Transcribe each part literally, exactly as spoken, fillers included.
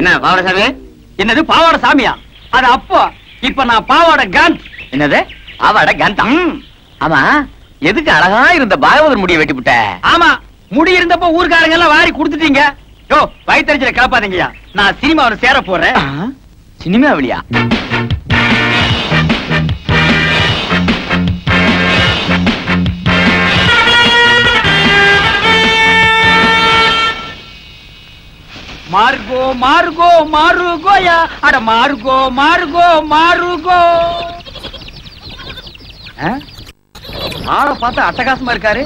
என்ன பாவாடை சாமி? என்னது பாவாடை சாமியா? அது அப்போ இப்ப நான் பாவாடை காந்த். என்னது பாவாடை காந்தா? ஆமா, எதுக்கு அழகா இருந்த பாகவதர் முடிய வெட்டிவிட்ட? ஆமா, முடி இருந்தப்ப ஊர்காரங்க எல்லாம் வாரி கொடுத்துட்டீங்க. யோ, வயிற்றுல கிளப்பாதீங்கயா, நான் சினிமாவில சேர போறேன். சினிமாவிலியா? மார்கோ மார்கோ மார்கோயா, அட மார்கோ மார்கோ மார்கோ. ஆளை பார்த்தா அட்டகாசமா இருக்காரு,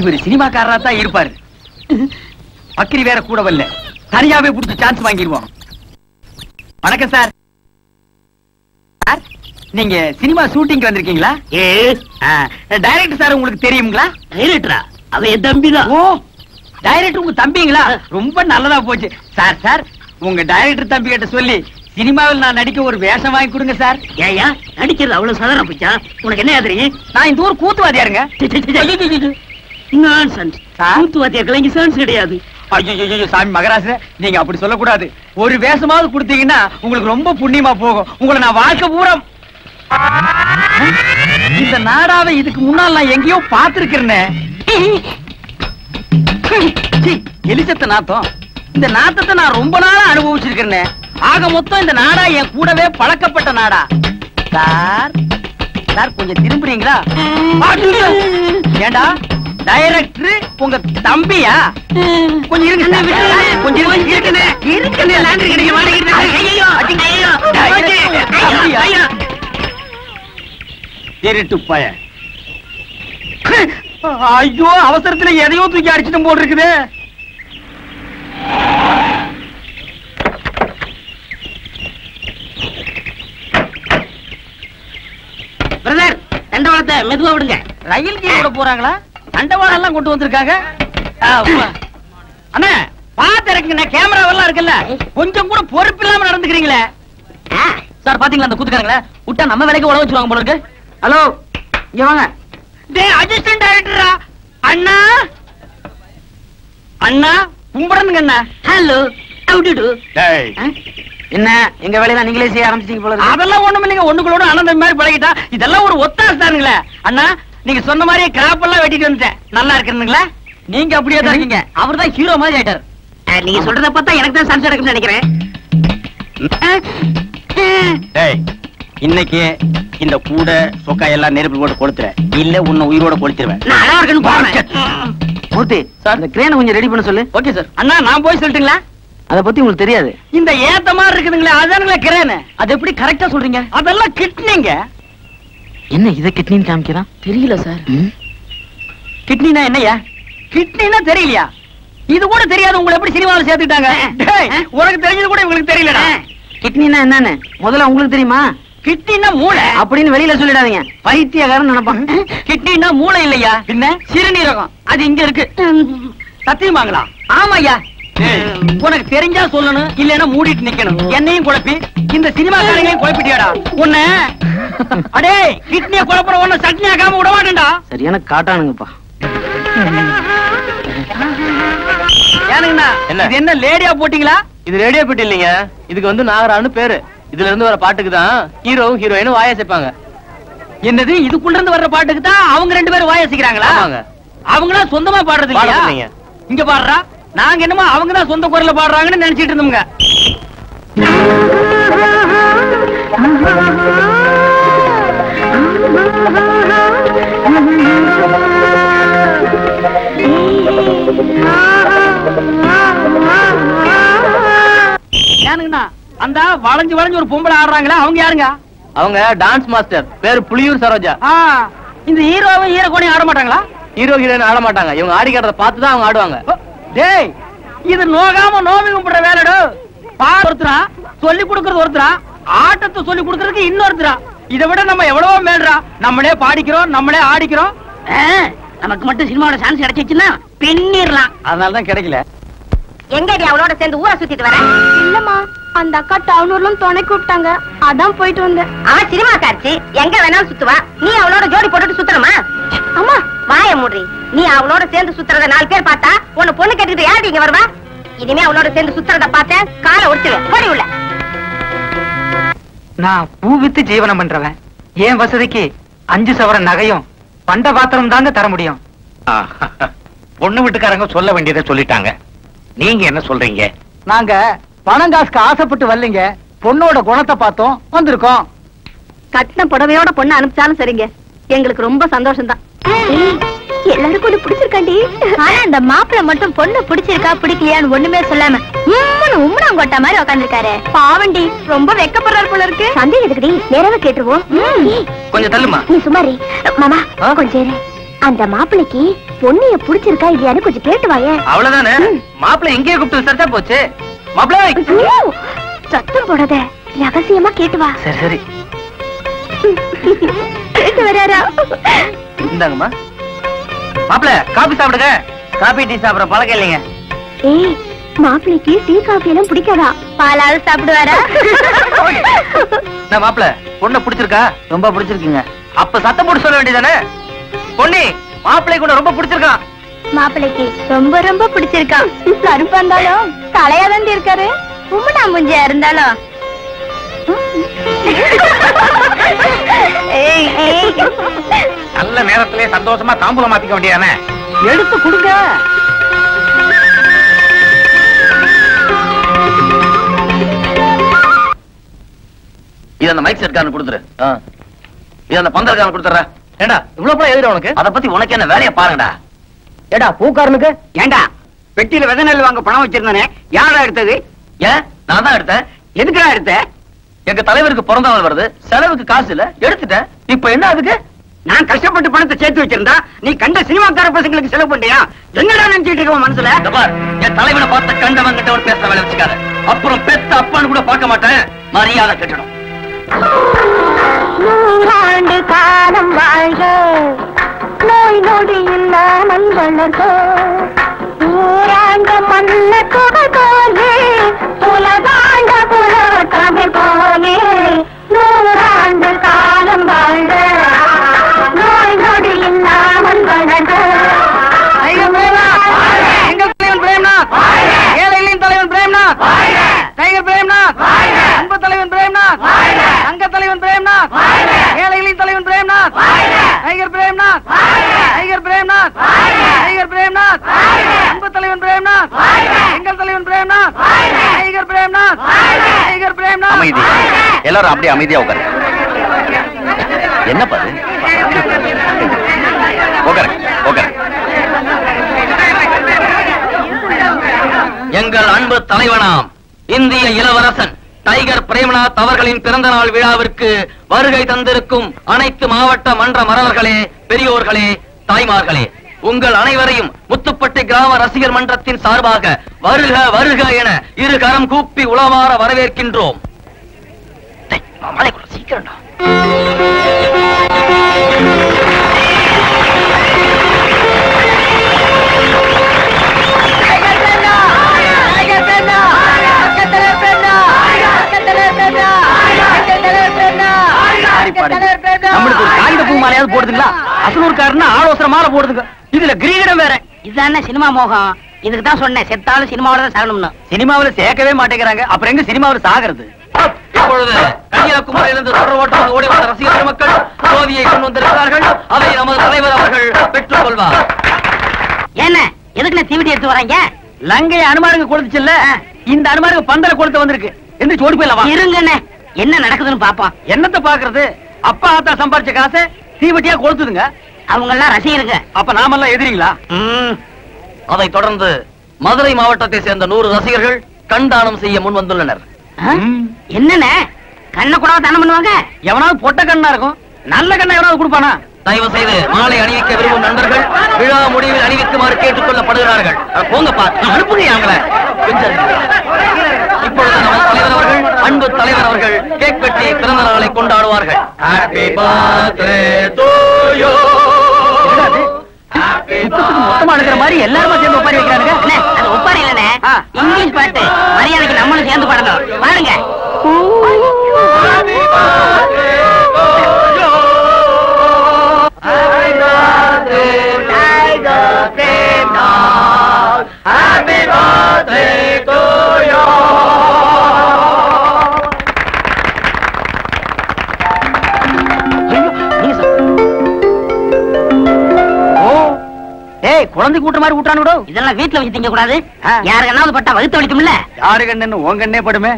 இவர் சினிமாக்காரரா தான் இருப்பாரு. பக்கிரி வேற கூட வரல, தனியாவே புடிச்சு சான்ஸ் வாங்கிடுவோம். வணக்கம் சார், நீங்க சினிமா ஷூட்டிங்க்கு வந்திருக்கீங்களா? ஏ டைரக்டர் சார் உங்களுக்கு தெரியுங்களா? டைரக்டரா? அவன் என் தம்பிதான். ஓ, டைரக்டர் உங்க தம்பிங்களா? ரொம்ப நல்லதா போச்சு சார். சார், உங்க டைரக்டர் தம்பி கிட்ட சொல்லி சினிமாவில் நான் நடிக்க ஒரு வேஷம் வாங்கி கொடுங்க சார். ஏயா, நடிக்கிறது அவ்வளவு சாதாரண போச்சா? உனக்கு என்ன தெரியும்? நான் இந்த ஊர் கூத்துவாதியாருங்க. கூத்துவாதியாருக்கெல்லாம் இங்க சான்ஸ் கிடையாது. ஐயோ சாமி மகராச, நீங்க அப்படி சொல்லக்கூடாது. ஒரு வேஷமாவது கொடுத்தீங்கன்னா உங்களுக்கு ரொம்ப புண்ணியமா போகும். உங்களை நான் வாழ்க்கை பூரா இந்த நாடாவை இதுக்கு முன்னால் நான் எங்கேயோ பார்த்திருக்கிறேன். எலிசத்த நாத்தம், இந்த நாத்தத்தை நான் ரொம்ப நாளா அனுபவிச்சிருக்கிறேன். ஆக மொத்தம் இந்த நாடா என் கூடவே பழக்கப்பட்ட நாடா. சார், சார் கொஞ்சம் திரும்புறீங்களா? ஏண்டா டைரக்டர் உங்க தம்பியா? கொஞ்சம் இருங்க, கொஞ்சம் இருங்க, இருட்டு பய. ஐயோ, அவசரத்துல எதையோ தூக்கி அடிச்சிட்டு போட்டு இருக்குது. பிரதர், தண்டவாளத்தை மெதுவா விடுங்க. ரயில் கீழே போறாங்களா? தண்டவாளம் எல்லாம் கொண்டு வந்திருக்காங்க. அண்ணா பாத்து இருக்குங்க, கேமராவெல்லாம் இருக்குல்ல, கொஞ்சம் கூட பொறுப்பு இல்லாம நடந்துக்கிறீங்களே. சார் பாத்தீங்களா அந்த கூத்துக்காரங்கள? விட்டா நம்ம வேலைக்கு உழவு வச்சுருவாங்க போல இருக்கு. ஹலோ, இங்க வாங்க. அசிஸ்டன்ட் டைரக்டரா? அண்ணா அண்ணா கும்பிடனுங்க அண்ணா. ஹலோ, என்ன எங்க வேலையெல்லாம் நீங்களே செய்ய ஆரம்பிச்சிட்டீங்க போல இருக்கு. அதெல்லாம் ஒண்ணும் இல்லைங்க, ஒண்ணுக்குள்ள ஆனந்தம் மாதிரி பழகிட்டா. இதெல்லாம் ஒரு ஒத்தாசுதானுங்களே. அண்ணா, நீங்க சொன்ன மாதிரியே கிராப் எல்லாம் வெட்டிட்டு வந்துட்டேன். நல்லா இருக்குங்களா? நீங்க அப்படியே தான் இருக்கீங்க. அவர் தான் ஹீரோ மாதிரி ஆயிட்டார். நீங்க சொல்றத பார்த்தா எனக்கு தான் சான்ஸ் கிடைக்கும்னு நினைக்கிறேன். இன்னைக்கு இந்த கூட சொக்கா எல்லாம் நெருப்பு போட்டு கொளுத்துற, இல்ல உன்னை உயிரோட கொளுத்துருவேன். கொஞ்சம் ரெடி பண்ண சொல்லு. Okay sir. அண்ணா நான் போய் சொல்லிட்டுங்களா? அதை பத்தி உங்களுக்கு தெரியாது. இந்த ஏத்த மாதிரி இருக்குதுங்களா, அதானுங்களா கிரேனு? அது எப்படி கரெக்டா சொல்றீங்க? அதெல்லாம் கிட்னிங்க. என்ன இதை கிட்னின்னு காமிக்கிறான்? தெரியல சார். கிட்னினா என்னையா? கிட்னினா தெரியலையா? இது கூட தெரியாது உங்களை எப்படி சினிமாவில் சேர்த்துக்கிட்டாங்க? உனக்கு தெரிஞ்சது கூட உங்களுக்கு தெரியலடா. கிட்னினா என்னன்னு முதல்ல உங்களுக்கு தெரியுமா? கிட்னினா மூளை அப்படின்னு வெளியில சொல்லிடாதீங்க, பைத்தியக்காரன் நினைப்பாங்க. கிட்னினா மூளை இல்லையா, என்ன சிறுநீரகம். அது இங்க இருக்கு. சத்தியமாங்களா? ஆமாயா. உனக்கு தெரிஞ்சா சொல்லணும், இல்லன்னா மூடிட்டு நிக்கணும். என்னையும் குழப்பி இந்த சினிமா காரங்களையும் குழப்பிட்டியாடா உன்ன. அடே, கிட்னிய குழப்பற உன்ன சட்னி ஆகாம விட மாட்டேன்டா. சரியான காட்டானுங்கப்பா. ஏனுங்கண்ணா, இது என்ன லேடியா போட்டீங்களா? இது ரேடியோ போட்டு இல்லைங்க, இதுக்கு வந்து நாகரான்னு பேரு. இதுல இருந்து வர பாட்டுக்கு தான் ஹீரோவும் ஹீரோயினும் வாயசைப்பாங்க. என்னது, இதுக்குள்ள இருந்து வர்ற பாட்டுக்கு தான் அவங்க ரெண்டு பேரும் வாயசிக்கிறாங்களா? அவங்களா சொந்தமா பாடுறது இல்லையா? இங்க பாடுறா, நாங்க என்னமோ அவங்கதான் சொந்த குரல்ல பாடுறாங்கன்னு நினைச்சிட்டு இருந்தோம்ங்க. ஏனுங்கண்ணா, அந்த வளைஞ்சு வளைஞ்சு ஒரு பொம்பளை ஆடுறாங்களா, அவங்க யாருங்க? அவங்க டான்ஸ் மாஸ்டர், பேரு புளியூர் சரோஜா. இந்த ஹீரோவும் ஹீரோ கோணி ஆட மாட்டாங்களா? ஹீரோ ஹீரோயின் ஆட மாட்டாங்க, இவங்க ஆடி காட்டுறத பார்த்து தான் அவங்க ஆடுவாங்க. டேய், இது நோகாம நோவி கும்பிடுற வேலைடோ. பார், ஒருத்தரா சொல்லி கொடுக்கறது, ஒருத்தரா ஆட்டத்தை சொல்லி கொடுக்கறதுக்கு இன்னொருத்தரா. இதை விட நம்ம எவ்வளவோ மேல்றா. நம்மளே பாடிக்கிறோம், நம்மளே ஆடிக்கிறோம். நமக்கு மட்டும் சினிமாவோட சான்ஸ் கிடைச்சிச்சுன்னா பின்னிடலாம். அதனாலதான் கிடைக்கல. எங்கடி அவளோட சேர்ந்து ஊரை சுத்திட்டு வரேன்? இல்லம்மா, அந்த அக்கா டவுனூர்ல துணை கூப்பிட்டாங்க, அதான் போயிட்டு வந்தேன். அவன் சினிமா காரிச்சு, எங்க வேணாலும் சுத்துவா. நீ அவளோட ஜோடி போட்டுட்டு சுத்துறமா? அம்மா வாய மூடி. நீ அவளோட சேர்ந்து சுத்துறத நாலு பேர் பார்த்தா உன்னை பொண்ணு கேட்டுக்கிட்டு யாரு இங்க வருவா? இனிமே அவளோட சேர்ந்து சுத்தறத பார்த்தா காலை ஒடிச்சிரும். ஓடி உள்ள. நான் பூ வித்து ஜீவனம் பண்றவன். ஏன் வசதிக்கு அஞ்சு சவர நகையும் பண்ட பாத்திரம் தாங்க தர முடியும். பொண்ணு வீட்டுக்காரங்க சொல்ல வேண்டியதை சொல்லிட்டாங்க. நீங்க என்ன சொல்றீங்க? நாங்க பணம் காசுக்கு ஆசைப்பட்டு வரலீங்க, பொண்ணோட குணத்தை பார்த்தோம் வந்திருக்கோம். கட்டின புடவையோட பொண்ணு அனுப்பிச்சாலும் சரிங்க, எங்களுக்கு ரொம்ப சந்தோஷம் தான். எல்லாரும் பொண்ணு பிடிச்சிருக்காண்டி. ஆனா அந்த மாப்பிள்ள மட்டும் பொண்ணு பிடிச்சிருக்கா பிடிக்கலையான்னு ஒண்ணுமே சொல்லாம உம்முனம் கொட்ட மாதிரி உட்காந்துருக்காரு. பாவண்டி ரொம்ப வெக்கப்படுறாரு போல இருக்கு. சந்தேகம் இருக்குடி, நேரவே கேட்டுருவோம். கொஞ்சம் தள்ளுமா நீ சுமாரி. மாமா கொஞ்சம் அந்த மாப்பிளைக்கு பொண்ணிய பிடிச்சிருக்கா இல்லையான்னு கொஞ்சம் கேட்டு வாங்க. அவ்வளவுதானே, மாப்பிள்ளை எங்கேயே கூப்பிட்டு சரிதா போச்சு. மாப்பிள்ளை சத்தம் போடாத, ரகசியமா கேட்டு வா. சரி சரி கேட்டு வராரா? இந்தாங்கம்மா. மாப்பிள்ள காபி சாப்பிடுங்க, காபி டீ சாப்பிடுற பழக்கம் இல்லைங்க. ஏய் மாப்பிளைக்கு டீ காபி எல்லாம் பிடிக்காதா? பாலாவது சாப்பிடுவாரா? நான் மாப்பிள்ள பொண்ணை பிடிச்சிருக்கா? ரொம்ப பிடிச்சிருக்குங்க. அப்ப சத்தம் போட்டு சொல்ல வேண்டியதானே, பொண்ணு மாப்பிளை கூட ரொம்ப பிடிச்சிருக்கான். மாப்பிளைக்கு ரொம்ப ரொம்ப பிடிச்சிருக்கான். கருப்பா இருந்தாலும் தலையா தான் இருக்காரு, உம்மனா முஞ்சியா இருந்தாலும். நல்ல நேரத்திலே சந்தோஷமா தாம்பூலம் மாத்திக்க வேண்டியதானே, எடுத்து கொடுங்க. இது அந்த மைக் செட்காரன் கொடுத்துரு, இது அந்த பந்தல்காரன் கொடுத்துற. ஏண்டா இவ்வளவு பணம் எதிர உனக்கு? அதை பத்தி உனக்கு என்ன வேலையை பாருங்கடா. ஏடா பூக்காரனுக்கு ஏண்டா பெட்டியில விதை நெல் வாங்க பணம் வச்சிருந்தானே, யாரா எடுத்தது? ஏன் நான் தான் எடுத்தேன். எதுக்குடா எடுத்தேன்? எங்க தலைவருக்கு பிறந்த நாள் வருது, செலவுக்கு காசு இல்ல, எடுத்துட்டேன். இப்ப என்ன அதுக்கு? நான் கஷ்டப்பட்டு பணத்தை சேர்த்து வச்சிருந்தா நீ கண்ட சினிமாக்கார பசங்களுக்கு செலவு பண்றியா? என்னடா நினைச்சிட்டு இருக்க மனசுல? என் தலைவனை பார்த்த கண்டவன் கிட்டவன் பேசுற வேலை வச்சுக்காத, அப்புறம் பெத்த அப்பான்னு கூட பார்க்க மாட்டேன். மரியாதை கட்டணும். நூறாண்டு காலம் வாழ்க, நோய் நொடி இல்லாமல் வளர்க, நூறாண்ட மண்ண கொடே உலகாண்ட தமிழ் போலே, நூறாண்டு காலம் வாழ்க, நோய் நொடி இல்லாமல் வளர்க. ஏழைகளின் தலைவன் பிரேம்நாத், டைகர் பிரேம்நாத், அன்பு தலைவன் பிரேம்நாத், அங்க தலைவன் பிரேம்நாத், ஏழைகளின் தலைவன் Premnath, tiger Premnath, tiger Premnath, tiger Premnath, அன்பு தலைவன் பிரேம்நாத், எங்கள் தலைவன் பிரேம்நாத், டைகர் பிரேம்நாத், டைகர் பிரேம்நாத். அமைதி, எல்லாரும் அப்படியே அமைதியா உட்காருங்க. என்ன பாரு, உட்காருங்க உட்காருங்க. எங்கள் அன்பு தலைவனாம் இந்திய இளவரசன் டைகர் பிரேம்நாத் அவர்களின் பிறந்த நாள் விழாவிற்கு வருகை தந்திருக்கும் அனைத்து மாவட்ட மன்ற மரவர்களே, பெரியோர்களே, தாய்மார்களே, உங்கள் அனைவரையும் முத்துப்பட்டி கிராம ரசிகர் மன்றத்தின் சார்பாக வருக வருக என இரு கரம் கூப்பி உளவார வரவேற்கின்றோம். நம்மளுக்கு ஒரு காகித பூ மாலையாவது போடுதுங்களா? அசலூர்காரன்னா ஆலோசனை மாலை போடுதுங்க, இதுல கிரீடம் வேற. இதுதான் சினிமா மோகம். இதுக்கு தான் சொன்னேன், செத்தாலும் சினிமாவில தான் சாகணும்னு. சினிமாவில சேர்க்கவே மாட்டேங்கிறாங்க, அப்புறம் எங்க சினிமாவில் சாகிறது? கன்னியாகுமரியிலிருந்து ஓடி வந்த ரசிகர் பெருமக்கள் ஜோதியை கொண்டு வந்திருக்கிறார்கள். அதை நமது தலைவர் அவர்கள் பெற்றுக் கொள்வார். என்ன எதுக்குன்னு தீவிட்டி எடுத்து வராங்க? லங்கையை அனுமானுங்க கொடுத்துச்சு இல்ல, இந்த அனுமானுக்கு பந்தல கொடுத்து வந்திருக்கு. எந்திரிச்சு ஓடி போயிடலாம். இருங்கண்ணே, என்ன நடக்குதுன்னு பாப்போம். என்னத்தை பாக்குறது? அப்பா ஆத்தா சம்பாரிச்ச காசை தீவட்டியா கொடுத்துதுங்க. அவங்க எல்லாம் ரசிகருங்க, அப்ப நாமெல்லாம் எதிரிங்களா? அதை தொடர்ந்து மதுரை மாவட்டத்தை சேர்ந்த நூறு ரசிகர்கள் கண்தானம் செய்ய முன் வந்துள்ளனர். என்னென்ன கண்ணை கூட தானம் பண்ணுவாங்க? எவனாவது பொட்ட கண்ணா இருக்கும், நல்ல கண்ணை எவனாவது கொடுப்பானா? தயவு செய்து மாலை அணிவிக்க விரும்பும் நண்பர்கள் விழா முடிவில் அணிவிக்குமாறு கேட்டுக் கொள்ளப்படுகிறார்கள். போங்கப்பா, அனுப்புங்க அவங்களை. இப்பொழுது நமது தலைவர் அவர்கள், அன்பு தலைவர் அவர்கள் கேக் வெட்டி பிறந்த நாளை கொண்டாடுவார்கள். மொத்தமா எடுக்கிற மாதிரி எல்லாருமே சேர்ந்து ஒப்பாரி வைக்கிறாங்க. அது ஒப்பாரி இல்லனே, இங்கிலீஷ் பாட்டு. மரியாதைக்கு நம்மளும் சேர்ந்து பாடணும். பாருங்க Happy birthday, Happy birthday. வந்து கூட்டுற மாதிரி ஊட்டானு விடு. இதெல்லாம் வீட்ல வச்சு திங்க கூடாது. யாருக்கெல்லாம் பட்டா வகுத்து வலிக்கும்ல. யாருக்கண்ணன்னு உங்கண்ணே படுமே.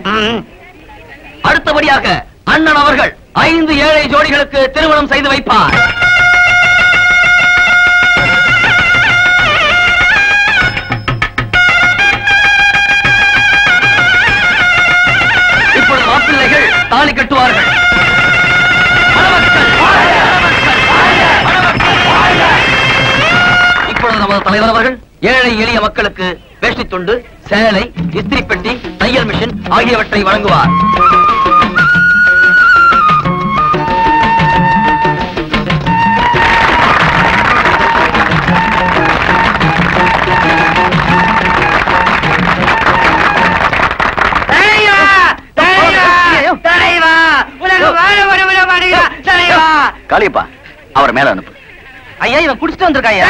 அடுத்தபடியாக அண்ணன் அவர்கள் ஐந்து ஏழை ஜோடிகளுக்கு திருமணம் செய்து வைப்பார். இப்பொழுது மாப்பிள்ளைகள் தாலி கட்டுவார்கள். இப்பொழுது நமது தலைவர் அவர்கள் ஏழை எளிய மக்களுக்கு வேஷ்டி துண்டு, சேலை, இஸ்திரி பெட்டி, தையல் மிஷின் ஆகியவற்றை வழங்குவார். காளியப்பா, அவர் மேல அனுப்பு. ஐயா, இவன் குடிச்சிட்டு வந்திருக்காயா?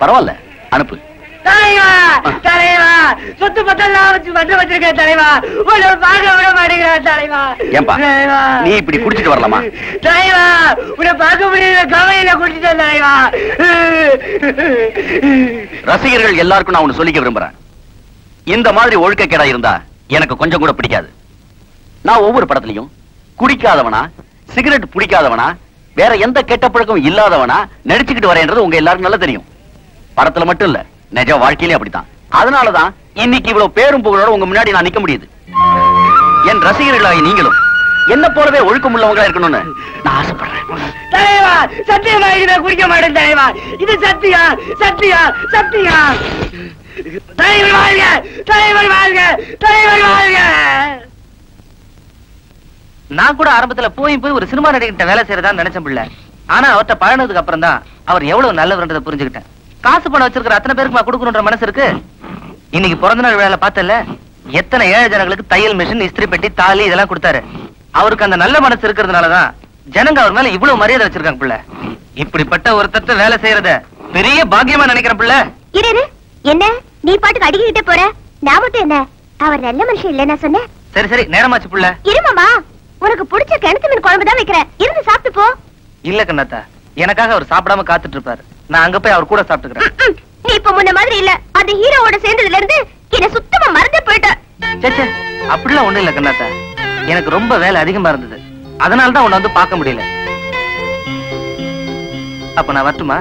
பரவாயில்ல, அனுப்பு. தலைவா தலைவா சொத்து பத்தெல்லாம் வச்சு மண்ண வச்சிருக்க தலைவா, உள்ள பார்க்க விட மாட்டேங்கிறான் தலைவா. ஏன்பா நீ இப்படி குடிச்சிட்டு வரலாமா? தலைவா உன்னை பார்க்க முடியல, கவலையில குடிச்சிட்டேன் தலைவா. ரசிகர்கள் எல்லாருக்கும் நான் உன்னை சொல்லிக்க விரும்புறேன், இந்த மாதிரி ஒழுக்கக்கேடா இருந்தா எனக்கு கொஞ்சம் கூட பிடிக்காது. நான் ஒவ்வொரு படத்திலையும் குடிக்காதவனா, சிகரெட் பிடிக்காதவனா, வேற எந்த கெட்ட பழக்கம் இல்லாதவனா நடிச்சுக்கிட்டு வரேன்றது உங்க எல்லாருக்கும் நல்லா தெரியும். படத்துல மட்டும் இல்ல, நிஜ வாழ்க்கையிலே அப்படித்தான். அதனாலதான் இன்னைக்கு இவ்வளவு பேரும் புகழோட உங்க முன்னாடி நான் நிக்க முடியுது. என் ரசிகர்களாகி நீங்களும் என்ன போலவே ஒழுக்கம் உள்ளவங்களா இருக்கணும்னு நான் ஆசைப்படுறேன். தலைவா சத்தியமா இதை குடிக்க மாட்டேன் தலைவா, இது சத்தியா சத்தியா சத்தியா. தலைவர் வாழ்க, தலைவர் வாழ்க, தலைவர் வாழ்க. நான் கூட ஆரம்பத்துல போய் போய் ஒரு சினிமா நடிகர்கிட்ட வேலை செய்யறதா நினைச்சேன் பிள்ளை. ஆனா அவர்கிட்ட பழனதுக்கு அப்புறம் தான் அவர் எவ்வளவு நல்லவர்ன்றதை புரிஞ்சுக்கிட்டேன். காசு பணம் வச்சிருக்கிற அத்தனை பேருக்கு கொடுக்கணுன்ற மனசு இருக்கு. இன்னைக்கு பிறந்த நாள் விழால பார்த்தல எத்தனை ஏழை ஜனங்களுக்கு தையல் மிஷின், இஸ்திரி பெட்டி, தாலி இதெல்லாம் கொடுத்தாரு. அவருக்கு அந்த நல்ல மனசு இருக்கிறதுனாலதான் ஜனங்க அவர் மேல இவ்வளவு மரியாதை வச்சிருக்காங்க பிள்ளை. இப்படிப்பட்ட ஒரு தட்ட வேலை செய்யறத பெரிய பாக்கியமா நினைக்கிற பிள்ளை. இரு, என்ன நீ பாட்டுக்கு அடிக்கிட்டே போற? நான் மட்டும் என்ன அவர் நல்ல மனுஷன் இல்ல நான் சொன்னேன்? சரி சரி, நேரமாச்சு பிள்ளை. இருமாமா, உனக்கு பிடிச்ச கிணத்து மீன் குழம்பு தான் வைக்கிறேன், இருந்து சாப்பிட்டு போ. இல்ல கண்ணாத்தா, எனக்காக அவர் சாப்பிடாம காத்துட்டு இருப்பாரு, நான் அங்க போய் அவர் கூட சாப்பிட்டுக்கிறேன். நீ இப்ப முன்ன மாதிரி இல்ல, அந்த ஹீரோவோட சேர்ந்ததுல இருந்து என்ன சுத்தமா மறந்து போயிட்டேன். சேச்சே, அப்படிலாம் ஒண்ணும் இல்ல கண்ணாத்தா, எனக்கு ரொம்ப வேலை அதிகமா இருந்தது, அதனால தான் உன்னை வந்து பார்க்க முடியல. அப்ப நான் வரட்டுமா?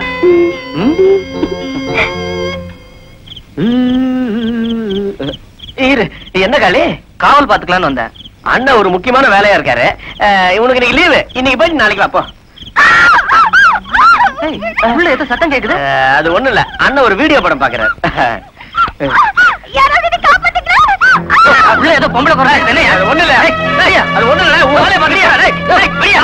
என்ன காளி, காவல் பாத்துக்கலான்னு வந்தேன். அண்ணா ஒரு முக்கியமான வேலையா இருக்காரு, இவனுக்கு இன்னைக்கு லீவு, இன்னைக்கு போயிட்டு நாளைக்கு வாப்போ. ஏதோ சத்தம் கேக்குது. அது ஒண்ணும் இல்ல, அண்ணா ஒரு வீடியோ படம் பாக்குறாரு. ஏதோ பொம்பளை குறையா? அது ஒண்ணும் இல்ல, அது ஒண்ணும் இல்ல, உங்களே பண்றியா?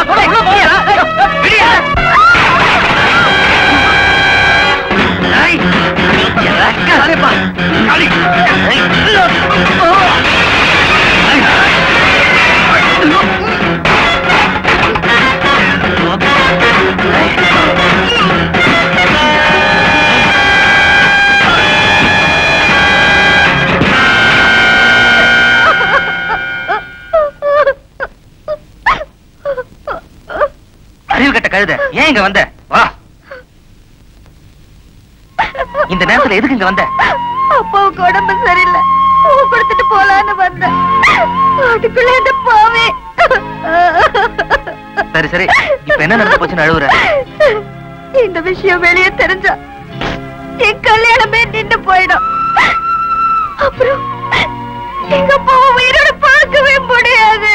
அறிவு கட்ட கழுத, ஏன் இங்க வந்த? வா, இந்த நேரத்துல எதுக்கு இங்க வந்த? அப்பாவுக்கு உடம்பு சரியில்லை, கொடுத்துட்டு போலான்னு வந்தேன். சரி சரி, இப்ப என்ன நடந்து போச்சுன்னு அழுவுற? இந்த விஷயம் வெளியே தெரிஞ்சா என் கல்யாணமே நின்று போயிடும். அப்புறம் எங்க அப்பாவை உயிரோட பார்க்கவே முடியாது.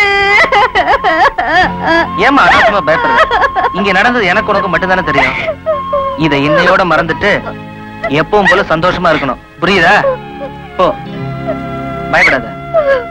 ஏமா அனாவசியமா பயப்படுற? இங்க நடந்தது எனக்கு உனக்கு மட்டும் தானே தெரியும். இதை இன்னையோட மறந்துட்டு எப்பவும் போல சந்தோஷமா இருக்கணும், புரியுதா? போ, பயப்படாத.